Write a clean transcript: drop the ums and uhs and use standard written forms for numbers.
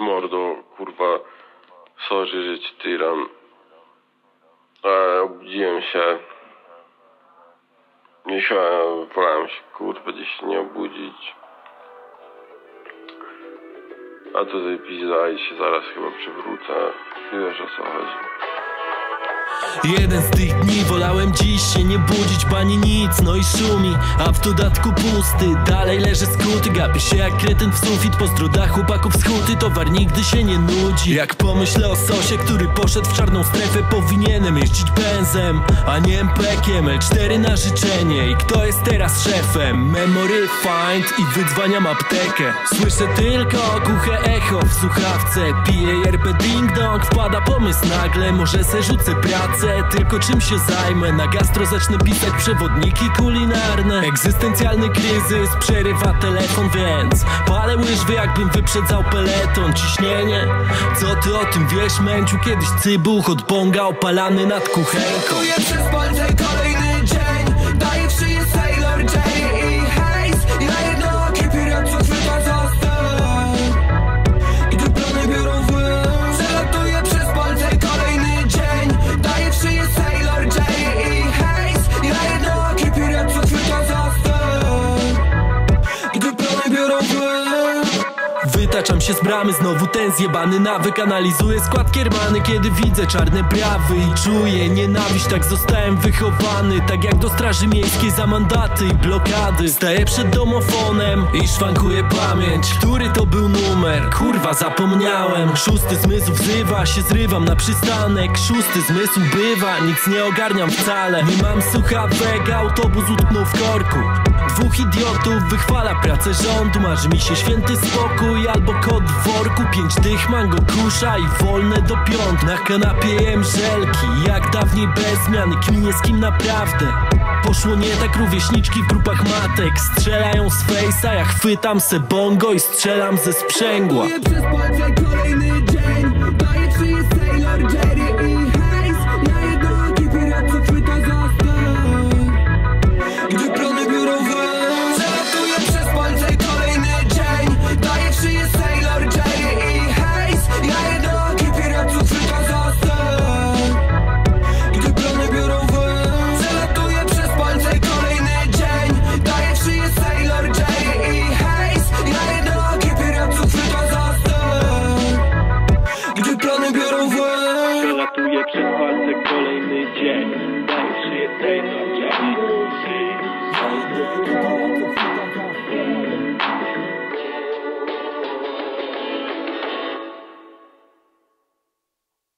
Mordo, kurwa, sorry, że ci tyram. Obudziłem się. Nie siałem, wolałem się, kurwa, gdzieś nie obudzić. A tutaj pizda i się zaraz chyba przywrócę. Nie wiesz, o co chodzi. Jeden z tych dni, wolałem dziś się nie budzić, pani nic, no i szumi, a w dodatku pusty. Dalej leży skuty, gapię się jak kretyn w sufit. Pozdroda chłopaków schuty, towar nigdy się nie nudzi. Jak pomyślę o sosie, który poszedł w czarną strefę, powinienem jeździć benzem, a nie MPK-iem. L4 na życzenie i kto jest teraz szefem? Memory find i wydzwaniam aptekę. Słyszę tylko głuche echo w słuchawce. Piję RP ding dong, wpada pomysł nagle. Może se rzucę pracę, tylko czym się zajmę? Na gastro zacznę pisać przewodniki kulinarne. Egzystencjalny kryzys przerywa telefon, więc palę łyżwy, jakbym wyprzedzał peleton. Ciśnienie? Co ty o tym wiesz, męciu? Kiedyś cybuch od bonga opalany nad kuchenką. Czuję przez palce kolejny dzień, daję w szyję Sailor J i hejs. I na jedno okie piraców chyba zostań. I te plany biorą wyn. Przelatuję przez palce kolejny dzień, daję w szyję Sailor J i hejs. I na jedno okie piraców chyba zostań. I te plany biorą wyn. Wytaczam się z bramy, znowu ten zjebany nawyk. Analizuję skład kiermany, kiedy widzę czarne prawy i czuję nienawiść, tak zostałem wychowany. Tak jak do straży miejskiej za mandaty i blokady. Staję przed domofonem i szwankuję pamięć, który to był numer, kurwa zapomniałem. Szósty zmysł wzywa, się zrywam na przystanek. Szósty zmysł bywa, nic nie ogarniam wcale. Nie mam słuchawek, autobus utknął w korku. Dwóch idiotów wychwala pracę rządu. Marzy mi się święty spokój albo kot w worku. 5 dych, mango kusza i wolne do piąt. Na kanapie jem żelki, jak dawniej bez zmiany. Kminie z kim naprawdę poszło nie tak, rówieśniczki w grupach matek strzelają z fejsa, ja chwytam se bongo i strzelam ze sprzęgła. Przelatuję przez palce kolejny dzień, daj szyję Taylor.